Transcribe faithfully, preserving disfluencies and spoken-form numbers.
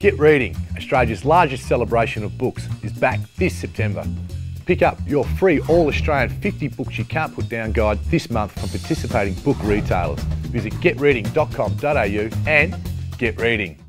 Get Reading, Australia's largest celebration of books, is back this September. Pick up your free all-Australian fifty books you can't put down guide this month from participating book retailers. Visit get reading dot com dot a u and Get Reading.